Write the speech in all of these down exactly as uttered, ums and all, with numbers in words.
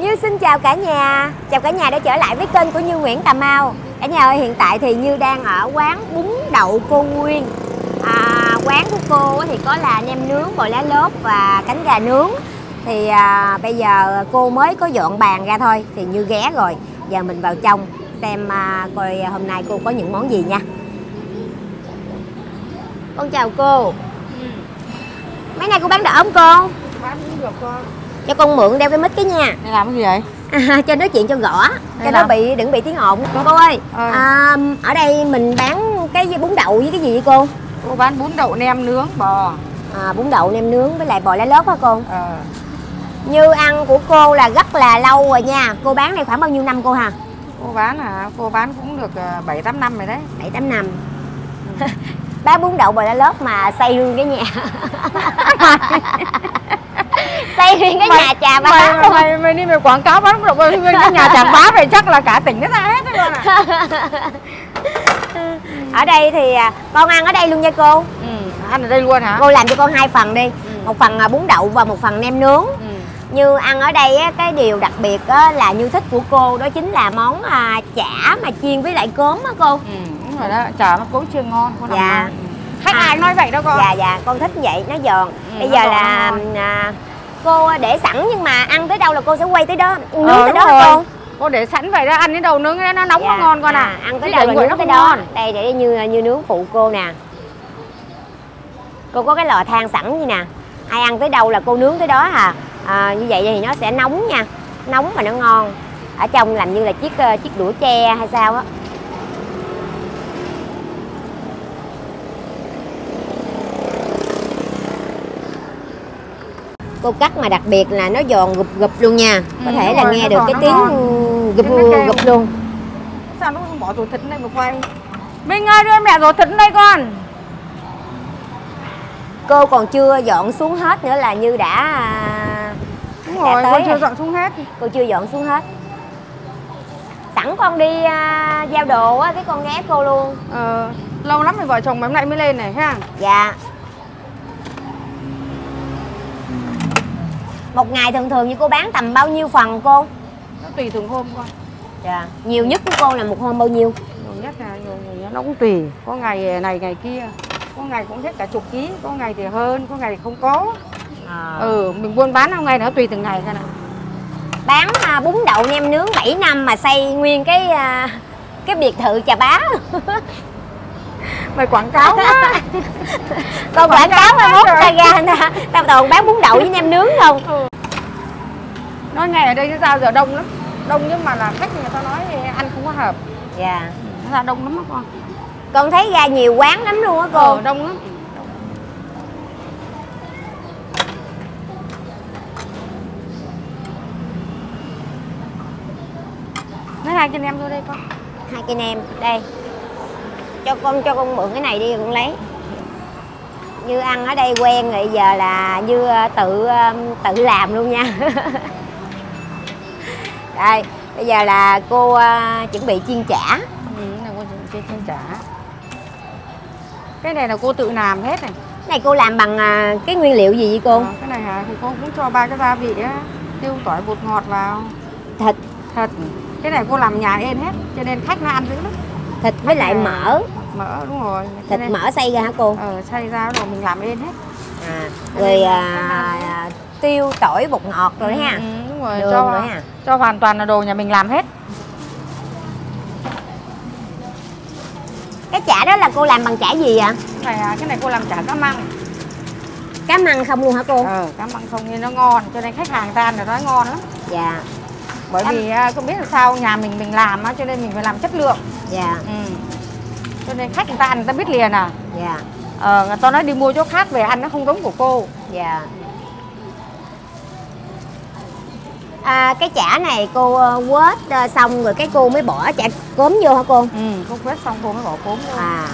Như xin chào cả nhà, chào cả nhà đã trở lại với kênh của Như Nguyễn Cà Mau. Cả nhà ơi, hiện tại thì Như đang ở quán bún đậu cô Nguyên. à, Quán của cô thì có là nem nướng, bò lá lốt và cánh gà nướng. Thì à, bây giờ cô mới có dọn bàn ra thôi, thì Như ghé rồi. Giờ mình vào trong xem à, coi hôm nay cô có những món gì nha. Con chào cô. Ừ. Mấy nay cô bán đậu không cô? Bán cũng được con. Cho con mượn đeo cái mic cái nha. Để làm cái gì vậy? À, cho nói chuyện cho rõ, cho nó bị đừng bị tiếng ồn. Cô ơi, ừ. à, ở đây mình bán cái bún đậu với cái gì vậy cô? Cô bán bún đậu nem nướng bò. À, bún đậu nem nướng với lại bò lá lốt hả cô? Ờ. Như ăn của cô là rất là lâu rồi nha. Cô bán này khoảng bao nhiêu năm cô hả? Cô bán à, cô bán cũng được bảy tám năm rồi đấy. bảy tám năm. Ừ. Bán bún đậu bò lá lốt mà xây luôn cái nhà. Xây riêng cái mày, nhà trà bá mày, mày, mày, mày đi mày quảng cáo bán bún đậu bên cái nhà trà bá này chắc là cả tỉnh nó ra hết rồi. Ở đây thì con ăn ở đây luôn nha cô. Ừ, ăn ở đây luôn hả? Cô làm cho con hai phần đi. Ừ. Một phần bún đậu và một phần nem nướng. Ừ. Như ăn ở đây cái điều đặc biệt là Như thích của cô đó chính là món chả mà chiên với lại cốm á cô. Ừ, đúng rồi đó, chả nó cốm chiên ngon. Cô dạ. Ngon. Khách à, ai nói vậy đâu con. Dạ dạ, con thích vậy, nó giòn. Ừ, bây nó giờ giòn là à, cô để sẵn nhưng mà ăn tới đâu là cô sẽ quay tới đó, nướng ờ, tới đó rồi. Cô cô để sẵn vậy đó, ăn đến đầu nướng nó nóng dạ. Nó ngon con à, à. Ăn tới đâu là nướng nó tới đó. Đây để như như nướng phụ cô nè. Cô có cái lò than sẵn như nè. Ai ăn tới đâu là cô nướng tới đó à. à Như vậy thì nó sẽ nóng nha. Nóng mà nó ngon. Ở trong làm như là chiếc chiếc đũa tre hay sao á. Cô cắt mà đặc biệt là nó giòn gụp gụp luôn nha. Có ừ, thể là rồi, nghe được cái tiếng gụp gụp luôn. Sao nó không bỏ rổ thịt đây mà quay? Minh ơi đưa mẹ rổ thịt đây con. Cô còn chưa dọn xuống hết nữa là Như đã Đúng đã rồi, tới. Con chưa dọn xuống hết. Cô chưa dọn xuống hết. Sẵn con đi uh, giao đồ á, cái con ghé cô luôn. Ờ, lâu lắm rồi vợ chồng mà hôm nay mới lên này ha. Dạ. Một ngày thường thường như cô bán tầm bao nhiêu phần cô? Nó tùy từng hôm con. Dạ. Nhiều nhất của cô là một hôm bao nhiêu? Nhiều nhất là nhiều người nó cũng tùy. Có ngày này ngày kia. Có ngày cũng hết cả chục ký. Có ngày thì hơn, có ngày thì không có. À. Ừ, mình buôn bán hôm nay nó tùy từng ngày thôi nè. Bán à, bún đậu nem nướng bảy năm mà xây nguyên cái à, cái biệt thự Trà Bá. Mày quảng cáo quá. Con quảng cáo mai mốt ra ra nè. Tao toàn bán bún đậu với nem nướng không. Ừ. Nói ngay ở đây chứ sao giờ đông lắm. Đông nhưng mà là khách người ta nói ăn không có hợp. Dạ. Nó ra đông lắm đó con. Con thấy ra nhiều quán lắm luôn á cô. Ừ, đông lắm. Nói hai cái nem vô đây con. Hai cái nem đây. Cho con cho con mượn cái này đi con lấy. Như ăn ở đây quen rồi, giờ là Như tự tự làm luôn nha. Đây, bây giờ là cô uh, chuẩn bị chiên chả. Ừ, là cô chuẩn bị chiên chả. Cái này là cô tự làm hết này. Cái này cô làm bằng uh, cái nguyên liệu gì vậy cô? À, cái này hả? Thì cô cũng cho ba cái gia vị á, tiêu tỏi bột ngọt vào. Thịt, thịt. Cái này cô làm nhà em hết, cho nên khách nó ăn dữ lắm. Thịt với lại à, mỡ. Mỡ đúng rồi. Thịt nên... mỡ xay ra hả cô? Ờ, xay ra rồi mình làm lên hết. À, rồi à, tiêu tỏi bột ngọt rồi đấy ha. Ừ, đúng rồi, đường cho à. Cho hoàn toàn là đồ nhà mình làm hết. Cái chả đó là cô làm bằng chả gì ạ? Cái này, cái này cô làm chả cá măng. Cá măng không luôn hả cô? Ờ, cá măng không nên nó ngon, cho nên khách hàng ta nói ngon lắm. Dạ. Bởi em... vì không biết là sao nhà mình mình làm á, cho nên mình phải làm chất lượng. Dạ. Ừ. Cho nên khách người ta ăn người ta biết liền à. Dạ. Ờ, người ta nói đi mua chỗ khác về ăn nó không giống của cô. Dạ. À, cái chả này cô quết xong rồi cái cô mới bỏ chả cốm vô hả cô? Ừ, cô quết xong cô mới bỏ cốm vô. À.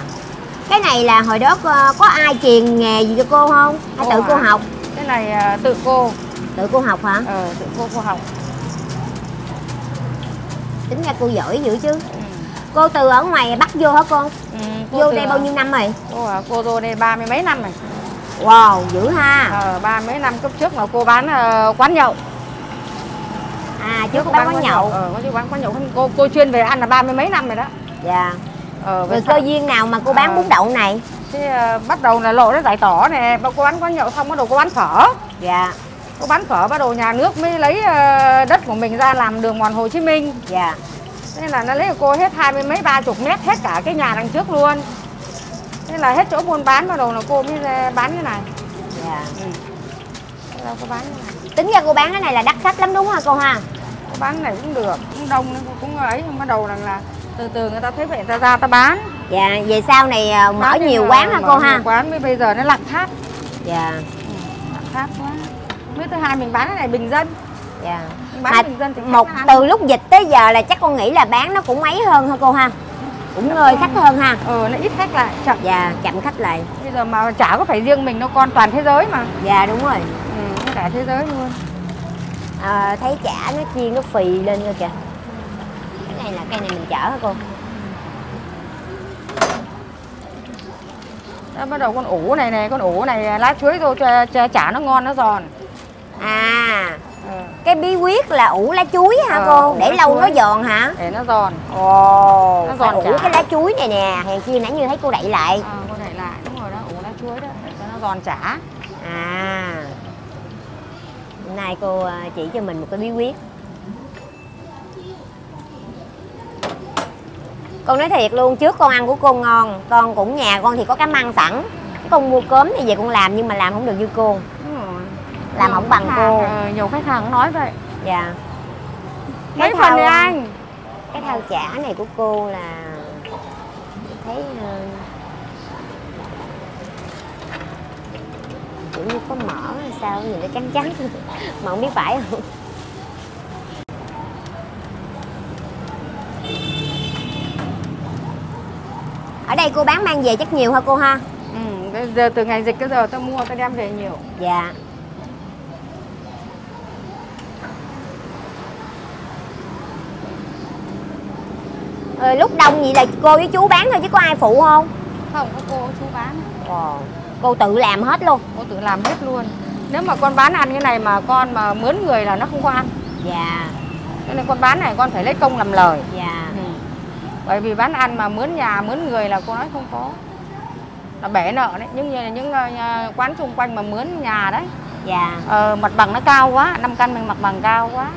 Cái này là hồi đó có ai truyền nghề gì cho cô không? Hay tự cô học? Cái này tự cô. Tự cô học hả? Ờ, tự cô cô học. Tính ra cô giỏi dữ chứ. Ừ. Cô từ ở ngoài Bắc vô hả con? Ừ, cô vô đây bao nhiêu năm rồi? Cô à, cô vô đây ba mươi mấy năm rồi. Wow, dữ ha. Ờ, ba mấy năm. Cấp trước là cô bán uh, quán nhậu. À, trước bán quán nhậu. Ờ, có chứ, bán quán nhậu. Cô cô chuyên về ăn là ba mươi mấy năm rồi đó. Dạ. Ờ, rồi cơ duyên nào mà cô bán à, bún đậu này? Thế, uh, bắt đầu là lộ nó giải tỏ nè, cô bán quán nhậu xong bắt đầu cô bán phở. Dạ. Cô bán phở bắt đầu nhà nước mới lấy uh, đất của mình ra làm đường mòn Hồ Chí Minh. Dạ. Nên là nó lấy của cô hết hai mươi mấy ba chục mét, hết cả cái nhà đằng trước luôn. Thế là hết chỗ buôn bán bắt đầu là cô mới bán cái này. Dạ. Ừ. Thế là cô bán cái này. Tính ra cô bán cái này là đắt khách lắm đúng không cô ha? Cô bán cái này cũng được, cũng đông nên cũng ấy, bắt đầu là, là từ từ người ta thấy vậy người ta ra ta bán. Dạ, về sau này bán mở nhiều quán hả cô ha? Mở quán mới bây giờ nó lặng thác. Dạ. Ừ, lặng thác quá. Mới thứ hai mình bán cái này bình dân. Dạ. Bán mà bình dân thì một từ lúc dịch tới giờ là chắc con nghĩ là bán nó cũng mấy hơn hả cô ha? Cũng ngơi khách hơn ha. Ừ, nó ít khách lại, chậm. Dạ, chậm khách lại. Bây giờ mà chả có phải riêng mình đâu con, toàn thế giới mà. Dạ đúng rồi. Ừ, cả thế giới luôn. À, thấy chả nó chiên nó phì lên rồi kìa. Cái này là cây này mình chở hả cô? Đó, bắt đầu con ủ này nè, con ủ này lá chuối rồi cho, cho chả nó ngon nó giòn. À. Ừ. Cái bí quyết là ủ lá chuối hả ờ, cô? Để lâu chuối. Nó giòn hả? Để nó giòn. Ồ, nó giòn ủ chả. Cái lá chuối này nè, hàng kia nãy như thấy cô đậy lại. Ờ, cô đậy lại, đúng rồi đó, ủ lá chuối đó, để cho nó giòn chả. À. Hôm nay cô chỉ cho mình một cái bí quyết. Con nói thiệt luôn, trước con ăn của cô ngon, con cũng nhà con thì có cá măng sẵn. Con mua cốm thì về con làm nhưng mà làm không được như cô. Làm không bằng cô. À, nhiều khách hàng nói vậy. Dạ. Mấy cái phần này anh? Cái thau chả này của cô là thấy uh, kiểu như có mỡ hay sao nhìn nó trắng trắng mà không biết phải không. Ở đây cô bán mang về chắc nhiều hả cô ha? Ừ, giờ từ ngày dịch tới giờ tao mua tao đem về nhiều. Dạ. Ừ, lúc đông vậy là cô với chú bán thôi chứ có ai phụ không? Không, có cô chú bán. Wow. Cô tự làm hết luôn? Cô tự làm hết luôn. Nếu mà con bán ăn cái này mà con mà mướn người là nó không có ăn. Dạ. Cho nên con bán này con phải lấy công làm lời. Dạ. Ừ. Bởi vì bán ăn mà mướn nhà, mướn người là cô nói không có. Là bể nợ đấy, nhưng những, những uh, quán xung quanh mà mướn nhà đấy. Dạ. Ờ, mặt bằng nó cao quá, Nam Căn mình mặt bằng cao quá.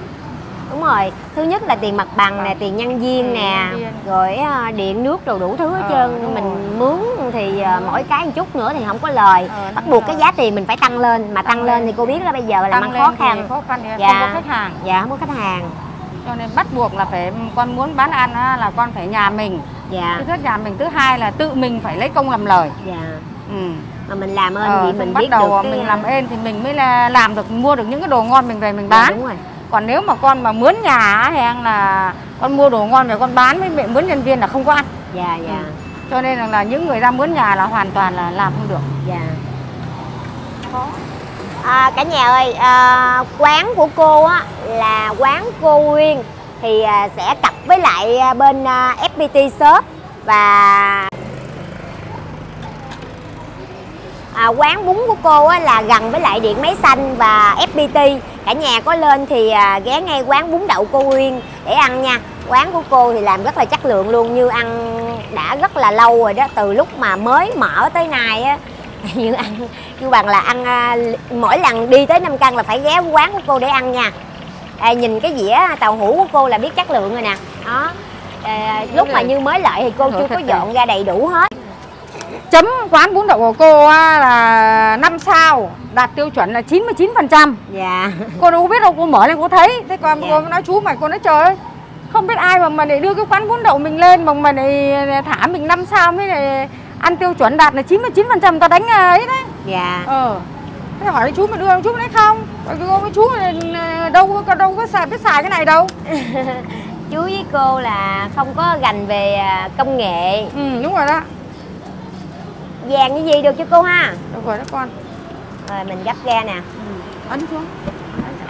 Đúng rồi, thứ nhất là tiền mặt bằng nè, tiền nhân viên nè, rồi điện nước đồ đủ thứ hết trơn. Mình mướn thì mỗi cái một chút nữa thì không có lời, bắt buộc cái giá tiền mình phải tăng lên, mà tăng lên thì cô biết là bây giờ làm ăn khó khăn, khó khăn không có khách hàng. Dạ, không có khách hàng. Cho nên bắt buộc là phải, con muốn bán ăn là con phải nhà mình. Dạ. Thứ nhất nhà mình, thứ hai là tự mình phải lấy công làm lời. Dạ. Ừ. Mà mình làm ơn thì mình biết được, mình làm ơn thì mình mới làm được, mua được những cái đồ ngon mình về mình bán. Đúng rồi. Còn nếu mà con mà mướn nhà hay là con mua đồ ngon rồi con bán với mẹ mướn nhân viên là không có ăn. Dạ, dạ. Ừ. Cho nên là, là những người ra mướn nhà là hoàn toàn là làm không được. Dạ. Khó. À, cả nhà ơi, à, quán của cô á là quán cô Nguyên thì à, sẽ cặp với lại bên à, ép pê tê Shop và à, quán bún của cô á, là gần với lại Điện Máy Xanh và ép pê tê. Cả nhà có lên thì ghé ngay quán bún đậu cô Nguyên để ăn nha. Quán của cô thì làm rất là chất lượng luôn, Như ăn đã rất là lâu rồi đó, từ lúc mà mới mở tới nay á. Như ăn, Như bằng là ăn mỗi lần đi tới Nam Căn là phải ghé quán của cô để ăn nha. À, nhìn cái dĩa tàu hũ của cô là biết chất lượng rồi nè. Đó. À, lúc mà Như mới lại thì cô chưa có dọn ra đầy đủ hết. Chấm quán bún đậu của cô là năm sao, đạt tiêu chuẩn là chín mươi chín phần trăm. Dạ. Cô đâu biết đâu, cô mở lên cô thấy. Thế con dạ. Cô nói chú mày, cô nói trời ơi, không biết ai mà mà để đưa cái quán bún đậu mình lên mà mà để thả mình năm sao mới để ăn tiêu chuẩn đạt là chín mươi chín phần trăm, ta đánh ấy đấy. Dạ. Ờ. Thế hỏi chú mà đưa không, chú mà nói không. Bởi vì cô chú đâu có đâu có xài biết xài cái này đâu. Chú với cô là không có gành về công nghệ. Ừ, đúng rồi đó. Vàng như gì được cho cô ha. Được rồi đó con. Rồi mình gấp ra nè. Ừ. Ấn xuống.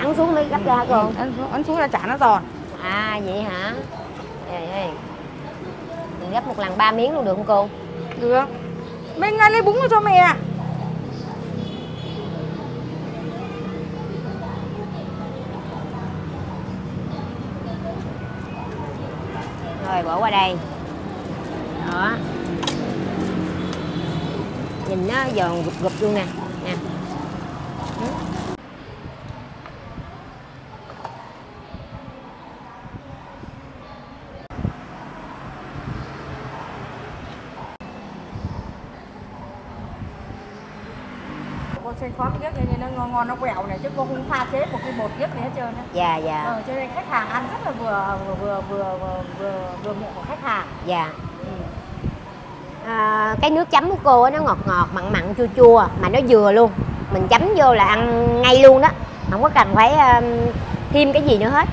Ấn xuống mới gấp ừ. ra hả cô? Ừ. Ấn xuống, ấn xuống là chả nó giòn. À vậy hả? Ê, ê. Mình gấp một lần ba miếng luôn được không cô? Được. Mình lấy bún cho mẹ. rồi bỏ qua đây. Đó, nhìn nó giòn gục gục luôn nè. Nè, cô xay khó cái ghét như nó ngon ngon, nó quẹo này chứ cô không pha chế một cái bột ghét này hết trơn á. Dạ dạ. Ờ, cho nên khách hàng ăn rất là vừa vừa vừa vừa vừa vừa, vừa miệng của khách hàng. Dạ. À, cái nước chấm của cô ấy, nó ngọt ngọt, mặn mặn, chua chua mà nó vừa luôn. Mình chấm vô là ăn ngay luôn đó, không có cần phải uh, thêm cái gì nữa hết.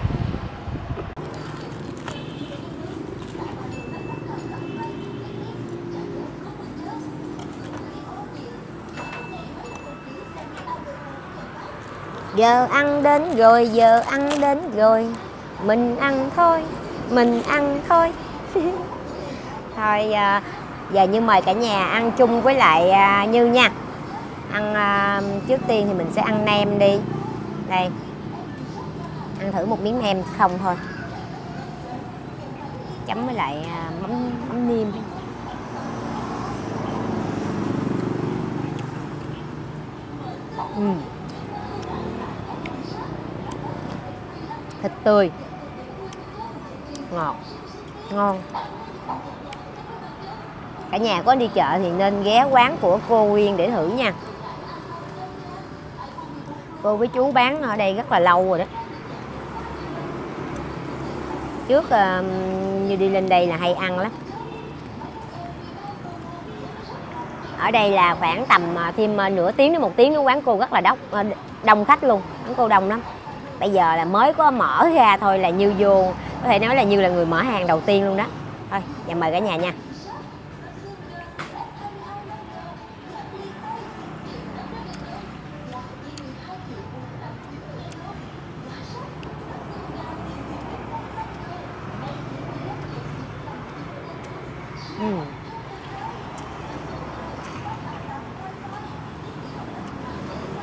Giờ ăn đến rồi, giờ ăn đến rồi, mình ăn thôi, mình ăn thôi. Thôi uh, giờ Như mời cả nhà ăn chung với lại uh, Như nha. Ăn uh, trước tiên thì mình sẽ ăn nem đi. Đây, ăn thử một miếng nem không thôi, chấm với lại uh, mắm, mắm niêm. uhm. Thịt tươi, ngọt, ngon. Cả nhà có đi chợ thì nên ghé quán của cô Nguyên để thử nha. Cô với chú bán ở đây rất là lâu rồi đó. Trước uh, như đi lên đây là hay ăn lắm. Ở đây là khoảng tầm thêm nửa tiếng đến một tiếng nữa quán cô rất là đông, đông khách luôn. Quán cô đông lắm. Bây giờ là mới có mở ra thôi là Như vô, có thể nói là Như là người mở hàng đầu tiên luôn đó. Thôi, dạ mời cả nhà nha.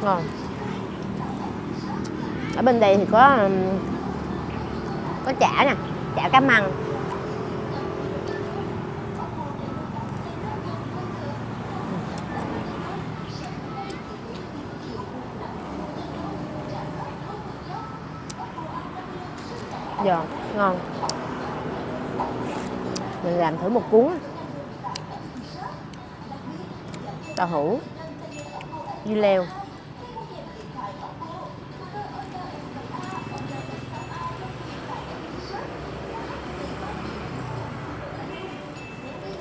Ngon. Ở bên đây thì có có chả nè, chả cá măng. Giòn, ngon. Mình làm thử một cuốn tàu hũ dưa leo.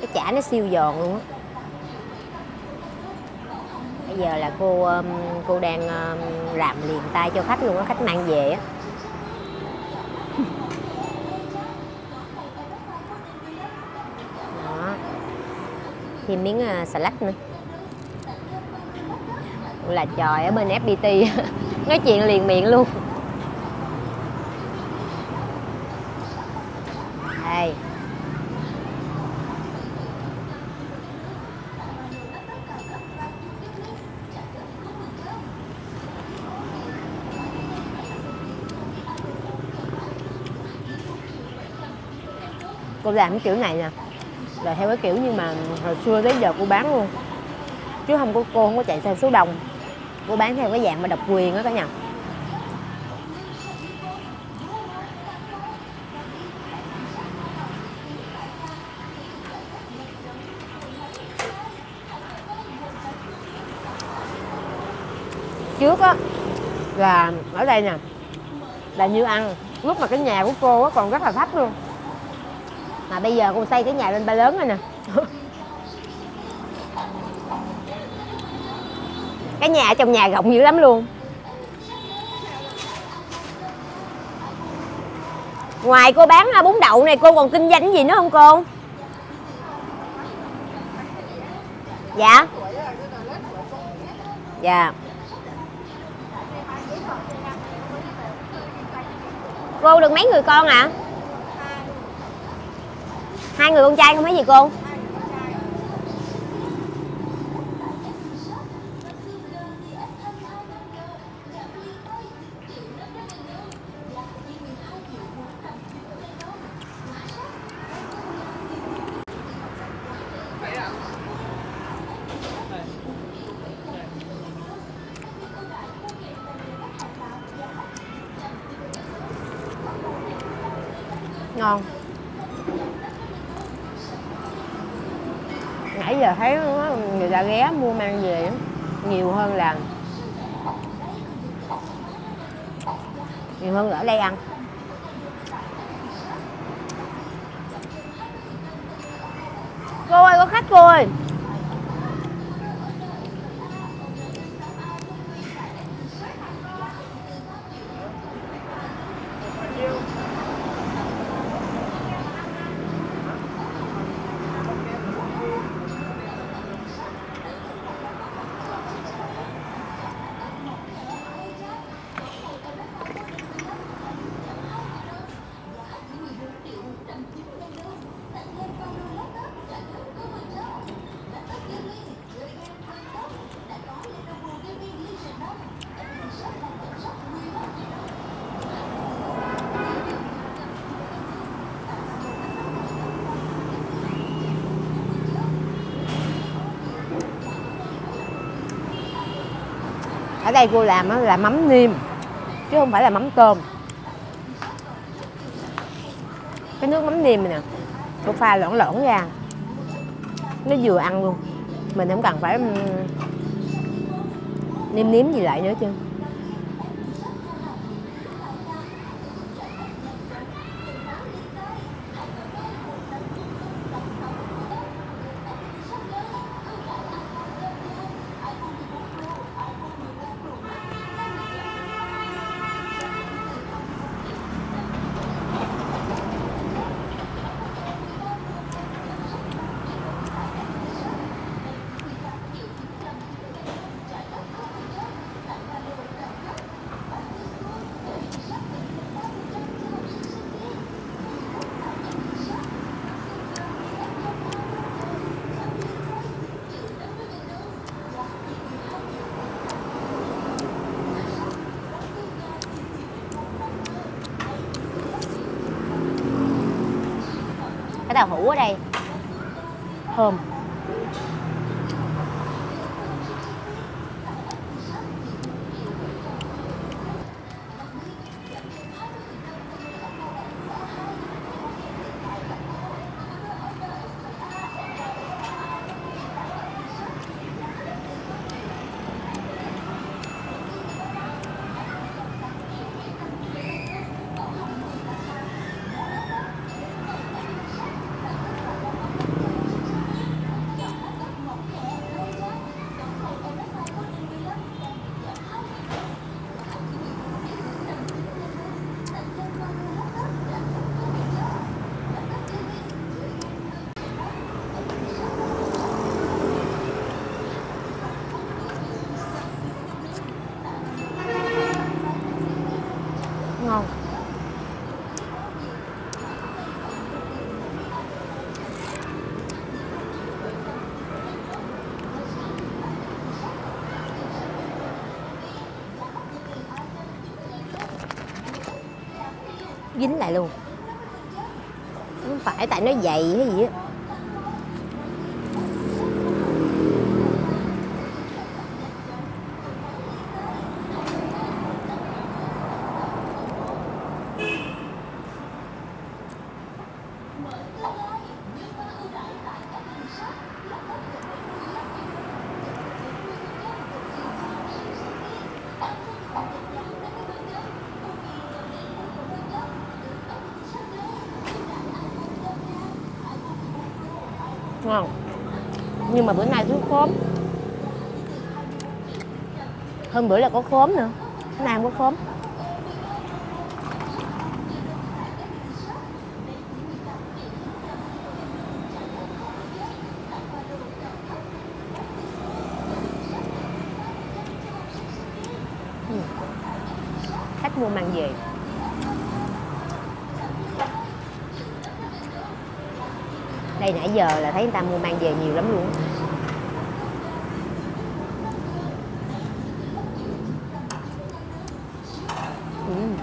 Cái chả nó siêu giòn luôn á. Bây giờ là cô cô đang làm liền tay cho khách luôn á, khách mang về á. Đó, thêm miếng salad nữa là trời. Ở bên ép pê tê nói chuyện liền miệng luôn. Đây, cô làm cái kiểu này nè là theo cái kiểu như mà hồi xưa tới giờ cô bán luôn, chứ không có, cô không có chạy theo số đông. Cô bán theo cái dạng mà độc quyền đó cả nhà. Trước á là ở đây nè là Như ăn lúc mà cái nhà của cô á còn rất là thấp luôn, mà bây giờ cô xây cái nhà lên ba lớn rồi nè. Cái nhà ở trong nhà rộng dữ lắm luôn. Ngoài cô bán bún đậu này, cô còn kinh doanh cái gì nữa không cô? Dạ. Dạ. Cô được mấy người con ạ? À? Hai người con trai không mấy gì cô? ngon. Nãy giờ thấy đó, người ta ghé mua mang về nhiều hơn là nhiều hơn là ở đây ăn. Cô ơi, có khách cô ơi. Ở đây cô làm là mắm niêm chứ không phải là mắm tôm. Cái nước mắm niêm này nè, cô pha lỏng lỏng ra, nó vừa ăn luôn, mình không cần phải nêm nếm gì lại nữa chứ. Tàu hũ ở đây thơm. Dính lại luôn, không phải tại nó dày hay gì á. Ngon. Nhưng mà bữa nay thiếu khóm. Hôm bữa là có khóm nữa, hôm nay không có khóm. Ừ. Khách mua mang về. Đây nãy giờ là thấy người ta mua mang về nhiều lắm luôn. Uhm.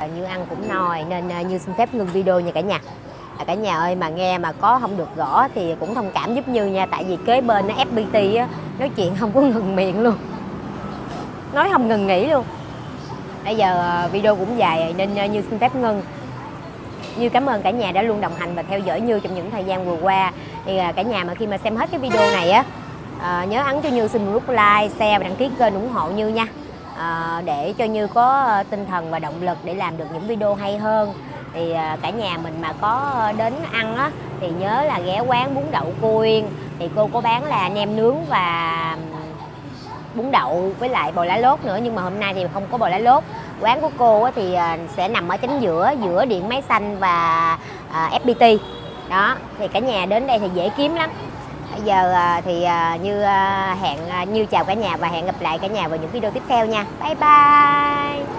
À, Như ăn cũng nồi nên Như xin phép ngưng video nha cả nhà. À, cả nhà ơi, mà nghe mà có không được gõ thì cũng thông cảm giúp Như nha, tại vì kế bên nó ép pê tê á, nói chuyện không có ngừng miệng luôn, nói không ngừng nghỉ luôn. Bây giờ video cũng dài nên Như xin phép ngưng. Như cảm ơn cả nhà đã luôn đồng hành và theo dõi Như trong những thời gian vừa qua. Thì cả nhà mà khi mà xem hết cái video này á, à, nhớ ấn cho Như xin một nút like, share và đăng ký kênh ủng hộ Như nha, à, để cho Như có tinh thần và động lực để làm được những video hay hơn. Thì cả nhà mình mà có đến ăn á, thì nhớ là ghé quán bún đậu Cô Yên. Thì cô có bán là nem nướng và bún đậu với lại bò lá lốt nữa, nhưng mà hôm nay thì không có bò lá lốt. Quán của cô á thì sẽ nằm ở chính giữa giữa Điện Máy Xanh và ép pê tê đó, thì cả nhà đến đây thì dễ kiếm lắm. Bây giờ thì Như hẹn Như chào cả nhà và hẹn gặp lại cả nhà vào những video tiếp theo nha. Bye bye.